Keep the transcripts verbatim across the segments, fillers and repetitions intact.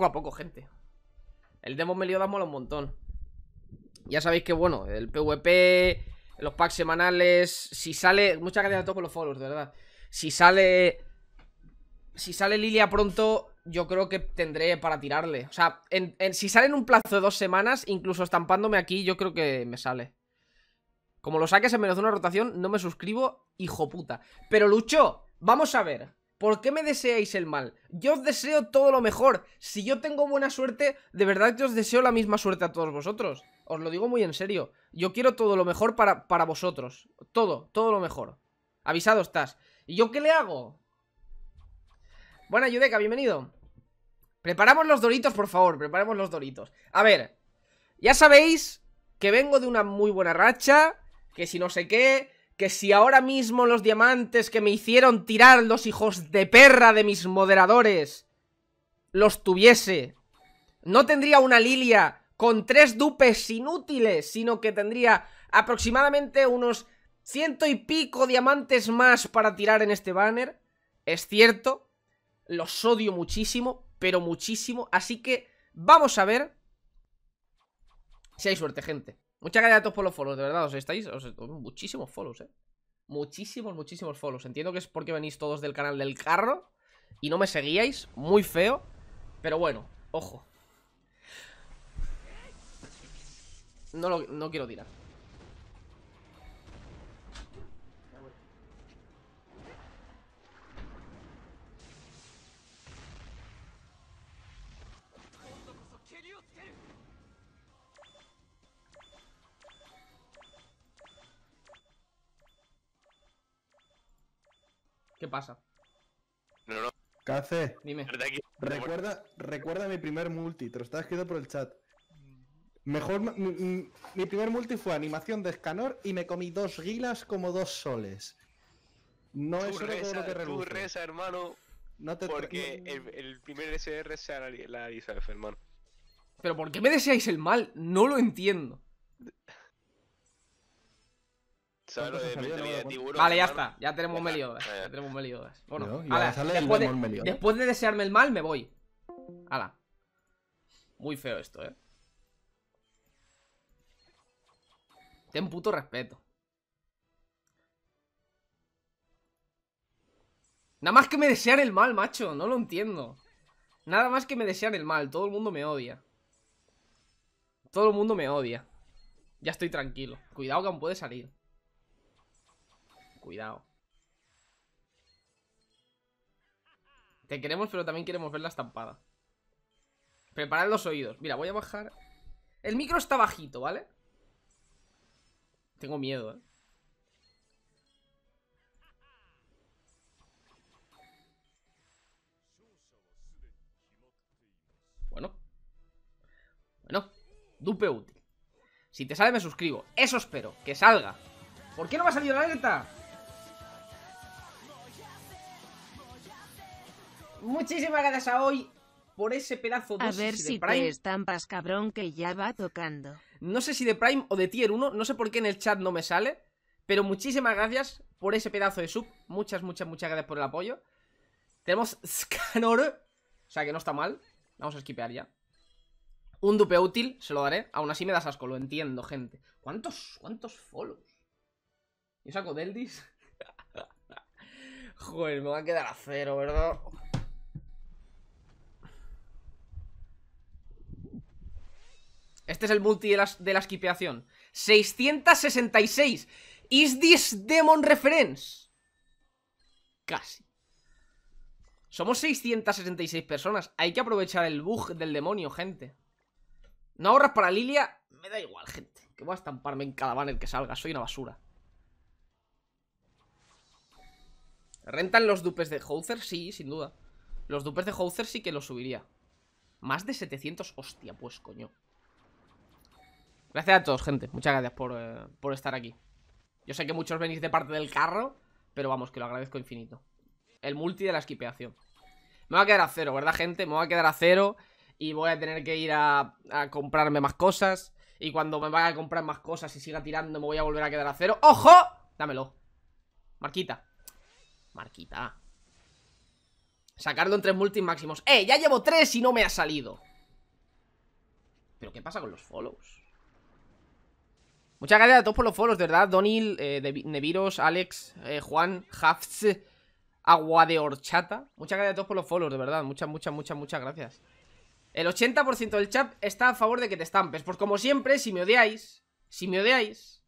Poco a poco, gente. El demo Meliodas mola un montón. Ya sabéis que, bueno, el PvP, los packs semanales. Si sale... Muchas gracias a todos por los followers, de verdad. Si sale... Si sale Lilia pronto, yo creo que tendré para tirarle. O sea, en, en, si sale en un plazo de dos semanas, incluso estampándome aquí, yo creo que me sale. Como lo saques en menos de una rotación, no me suscribo, hijo puta. Pero Lucho, vamos a ver. ¿Por qué me deseáis el mal? Yo os deseo todo lo mejor. Si yo tengo buena suerte, de verdad que os deseo la misma suerte a todos vosotros. Os lo digo muy en serio. Yo quiero todo lo mejor para, para vosotros. Todo, todo lo mejor. Avisado estás. ¿Y yo qué le hago? Buena, Yudeca, bienvenido. Preparamos los doritos, por favor. Preparemos los doritos. A ver. Ya sabéis que vengo de una muy buena racha. Que si no sé qué... Que si ahora mismo los diamantes que me hicieron tirar los hijos de perra de mis moderadores los tuviese, no tendría una Lilia con tres dupes inútiles, sino que tendría aproximadamente unos ciento y pico diamantes más para tirar en este banner. Es cierto, los odio muchísimo, pero muchísimo. Así que vamos a ver si hay suerte, gente. Muchas gracias a todos por los follows, de verdad, os estáis... Os, muchísimos follows, eh. Muchísimos, muchísimos follows. Entiendo que es porque venís todos del canal del carro y no me seguíais, muy feo. Pero bueno, ojo. No, lo, no quiero tirar. ¿Qué pasa? No, no. ¿Qué hace? Dime. Recuerda, recuerda mi primer multi, te lo estaba escrito por el chat. Mejor mi, mi primer multi fue animación de Escanor y me comí dos guilas como dos soles. No tú es solo reza, todo lo que reluce. Tú reza, hermano. No te porque te... El, el primer S R sea la, la Elizabeth, hermano. Pero ¿por qué me deseáis el mal? No lo entiendo. De de tiburón, vale, ya hermano. Está, ya tenemos Meliodas. Ya tenemos Meliodas. Bueno, no, ala, después, de, después de desearme el mal, me voy. Ala. Muy feo esto, eh. Ten puto respeto. Nada más que me desean el mal, macho. No lo entiendo. Nada más que me desean el mal. Todo el mundo me odia. Todo el mundo me odia. Ya estoy tranquilo. Cuidado que aún puede salir. Cuidado. Te queremos, pero también queremos ver la estampada. Preparad los oídos. Mira, voy a bajar. El micro está bajito, ¿vale? Tengo miedo, ¿eh? Bueno. Bueno. Dupe útil. Si te sale, me suscribo. Eso espero. Que salga. ¿Por qué no me ha salido la alerta? Muchísimas gracias a hoy por ese pedazo de... A ver si te estampas, cabrón, que ya va tocando. No sé si de Prime o de Tier uno, no sé por qué en el chat no me sale. Pero muchísimas gracias por ese pedazo de sub. Muchas, muchas, muchas gracias por el apoyo. Tenemos Escanor, o sea que no está mal. Vamos a skipear ya. Un dupe útil, se lo daré. Aún así me das asco, lo entiendo, gente. ¿Cuántos, cuántos follows? ¿Yo saco Deldis? Joder, me va a quedar a cero, ¿verdad? Este es el multi de la, de la esquipeación. seiscientos sesenta y seis. ¿Is this demon reference? Casi. Somos seiscientas sesenta y seis personas. Hay que aprovechar el bug del demonio, gente. ¿No ahorras para Lilia? Me da igual, gente. Que voy a estamparme en cada banner que salga. Soy una basura. ¿Rentan los dupes de Houser? Sí, sin duda. Los dupes de Houser sí que los subiría. Más de setecientos. Hostia, pues coño. Gracias a todos, gente. Muchas gracias por, eh, por estar aquí. Yo sé que muchos venís de parte del carro, pero vamos, que lo agradezco infinito. El multi de la esquipeación. Me va a quedar a cero, ¿verdad, gente? Me va a quedar a cero. Y voy a tener que ir a, a comprarme más cosas. Y cuando me vaya a comprar más cosas y siga tirando, me voy a volver a quedar a cero. ¡Ojo! Dámelo. Marquita. Marquita. Sacarlo en tres multis máximos. ¡Eh! Ya llevo tres y no me ha salido. ¿Pero qué pasa con los follows? Muchas gracias a todos por los follows, de verdad. Donil, eh, Neviros, Alex, eh, Juan, Hafts, Agua de Horchata. Muchas gracias a todos por los follows, de verdad. Muchas, muchas, muchas, muchas gracias. El ochenta por ciento del chat está a favor de que te estampes. Pues como siempre, si me odiáis, si me odiáis,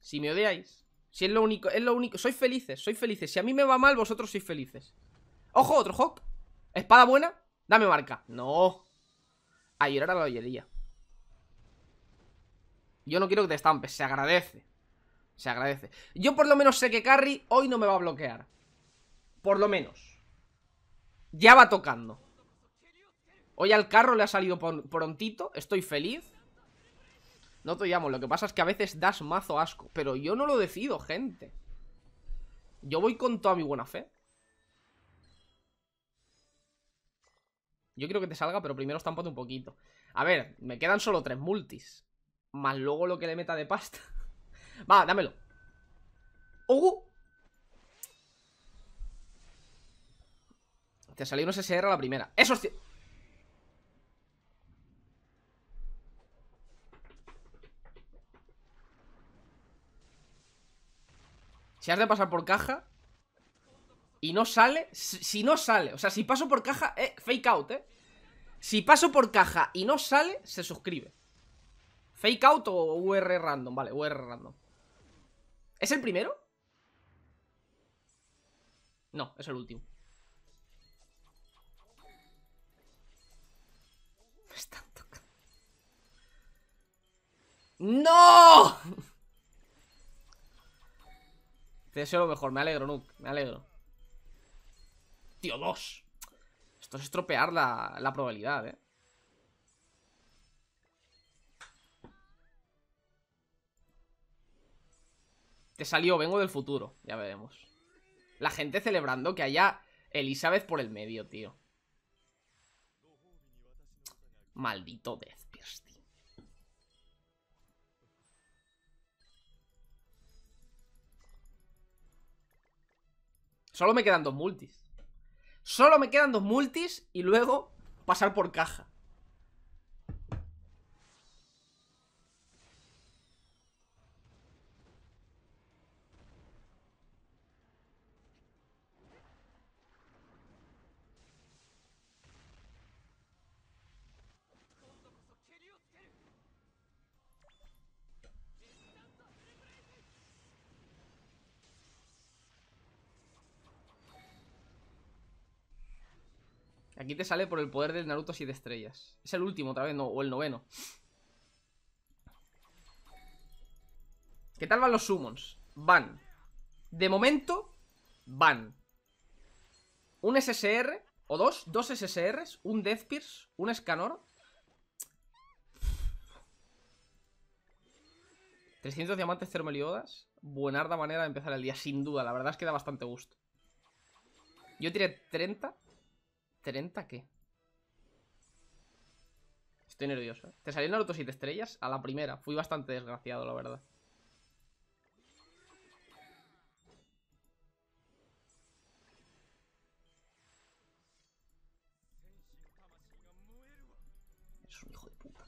si me odiáis, si es lo único, es lo único. Sois felices, sois felices. Si a mí me va mal, vosotros sois felices. Ojo, otro hop. Espada buena. Dame marca. No. A llorar a la joyería. Yo no quiero que te estampes. Se agradece. Se agradece. Yo por lo menos sé que Carry hoy no me va a bloquear. Por lo menos. Ya va tocando. Hoy al carro le ha salido prontito. Estoy feliz. No te llamo. Lo que pasa es que a veces das mazo asco. Pero yo no lo decido, gente. Yo voy con toda mi buena fe. Yo quiero que te salga, pero primero estámpate un poquito. A ver, me quedan solo tres multis. Más luego lo que le meta de pasta. Va, dámelo. ¡Uh! Te salió un S S R a la primera. ¡Eso es cierto! Si has de pasar por caja... Y no sale, si no sale, o sea, si paso por caja, eh, fake out, eh si paso por caja y no sale, se suscribe. Fake out o U R random, vale, U R random. ¿Es el primero? No, es el último. Me están tocando. ¡No! Te deseo lo mejor, me alegro, Nuk, me alegro. Tío, dos. Esto es estropear la, la probabilidad, eh. Te salió, vengo del futuro. Ya veremos. La gente celebrando que haya Elizabeth por el medio, tío. Maldito Death Pierce, tío. Solo me quedan dos multis. Solo me quedan dos multis y luego pasar por caja. Aquí te sale por el poder del Naruto siete estrellas. Es el último otra vez, no, o el noveno. ¿Qué tal van los summons? Van. De momento, van. Un S S R, o dos, dos S S Rs, un Death Pierce, un Escanor. trescientos diamantes, cero Meliodas. Buenarda manera de empezar el día, sin duda. La verdad es que da bastante gusto. Yo tiré treinta... ¿treinta qué? Estoy nervioso, ¿eh? Te salió Naruto siete estrellas a la primera. Fui bastante desgraciado, la verdad. Eres un hijo de puta.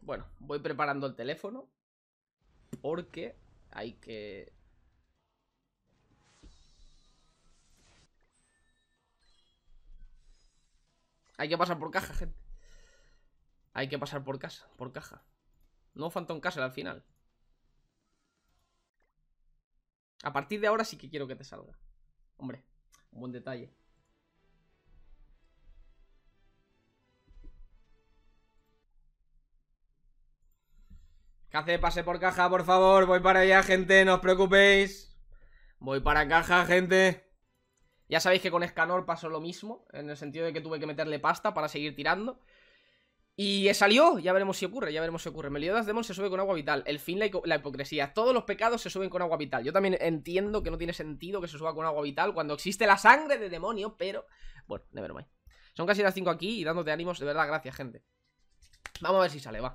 Bueno, voy preparando el teléfono porque hay que... Hay que pasar por caja, gente. Hay que pasar por casa, por caja. No Phantom Castle al final. A partir de ahora sí que quiero que te salga. Hombre, un buen detalle. ¿Qué hace? Pase por caja, por favor. Voy para allá, gente, no os preocupéis. Voy para caja, gente. Ya sabéis que con Escanor pasó lo mismo, en el sentido de que tuve que meterle pasta para seguir tirando. Y salió, ya veremos si ocurre, ya veremos si ocurre. Meliodas Demon se sube con agua vital. El fin, la, la hipocresía. Todos los pecados se suben con agua vital. Yo también entiendo que no tiene sentido que se suba con agua vital cuando existe la sangre de demonio, pero... bueno, nevermind. Son casi las cinco aquí y dándote ánimos, de verdad, gracias, gente. Vamos a ver si sale, va.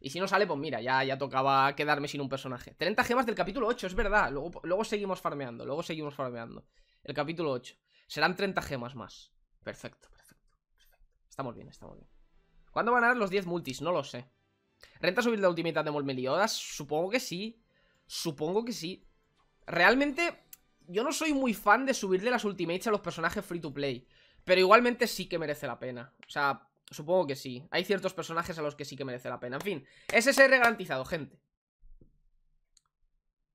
Y si no sale, pues mira, ya, ya tocaba quedarme sin un personaje. treinta gemas del capítulo ocho, es verdad. Luego, luego seguimos farmeando, luego seguimos farmeando. El capítulo ocho. Serán treinta gemas más. Perfecto, perfecto, perfecto. Estamos bien, estamos bien. ¿Cuándo van a dar los diez multis? No lo sé. ¿Renta subir la ultimidad de Meliodas? Supongo que sí. Supongo que sí. Realmente, yo no soy muy fan de subirle las ultimates a los personajes free to play. Pero igualmente sí que merece la pena. O sea, supongo que sí. Hay ciertos personajes a los que sí que merece la pena. En fin, S S R garantizado, gente.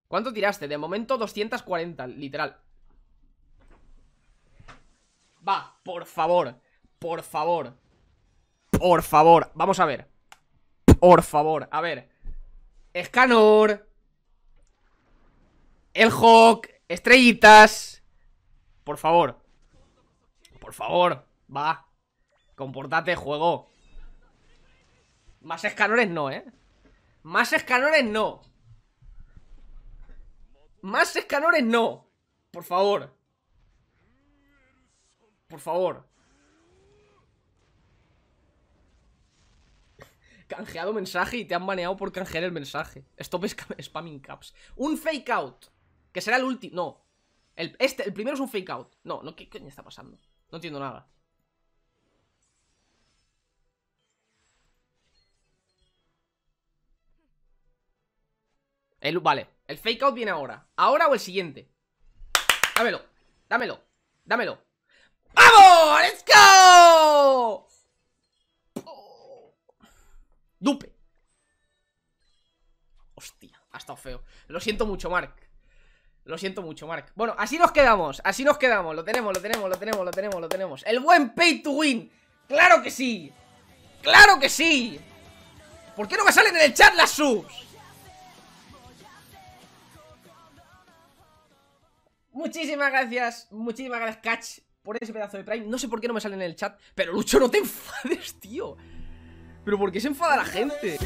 ¿Cuánto tiraste? De momento doscientos cuarenta, literal. Va, por favor. Por favor. Por favor. Vamos a ver. Por favor, a ver. Escanor. El Hawk. Estrellitas. Por favor. Por favor. Va. Comportate, juego. Más escanores no, ¿eh? Más escanores no. Más escanores no. Por favor. Por favor. Canjeado mensaje y te han baneado por canjear el mensaje. Stop spamming caps. Un fake out. Que será el último. No. El, este, el primero es un fake out. No, no, ¿qué coño está pasando? No entiendo nada. El, vale, el fake out viene ahora. ¿Ahora o el siguiente? Dámelo, dámelo, dámelo. ¡Vamos! ¡Let's go! Dupe. Hostia, ha estado feo. Lo siento mucho, Mark. Lo siento mucho, Mark. Bueno, así nos quedamos, así nos quedamos. Lo tenemos, lo tenemos, lo tenemos, lo tenemos, lo tenemos. El buen pay to win. ¡Claro que sí! ¡Claro que sí! ¿Por qué no me salen en el chat las subs? Muchísimas gracias, muchísimas gracias, Catch, por ese pedazo de Prime. No sé por qué no me salen en el chat, pero Lucho, no te enfades, tío. ¿Pero por qué se enfada la gente?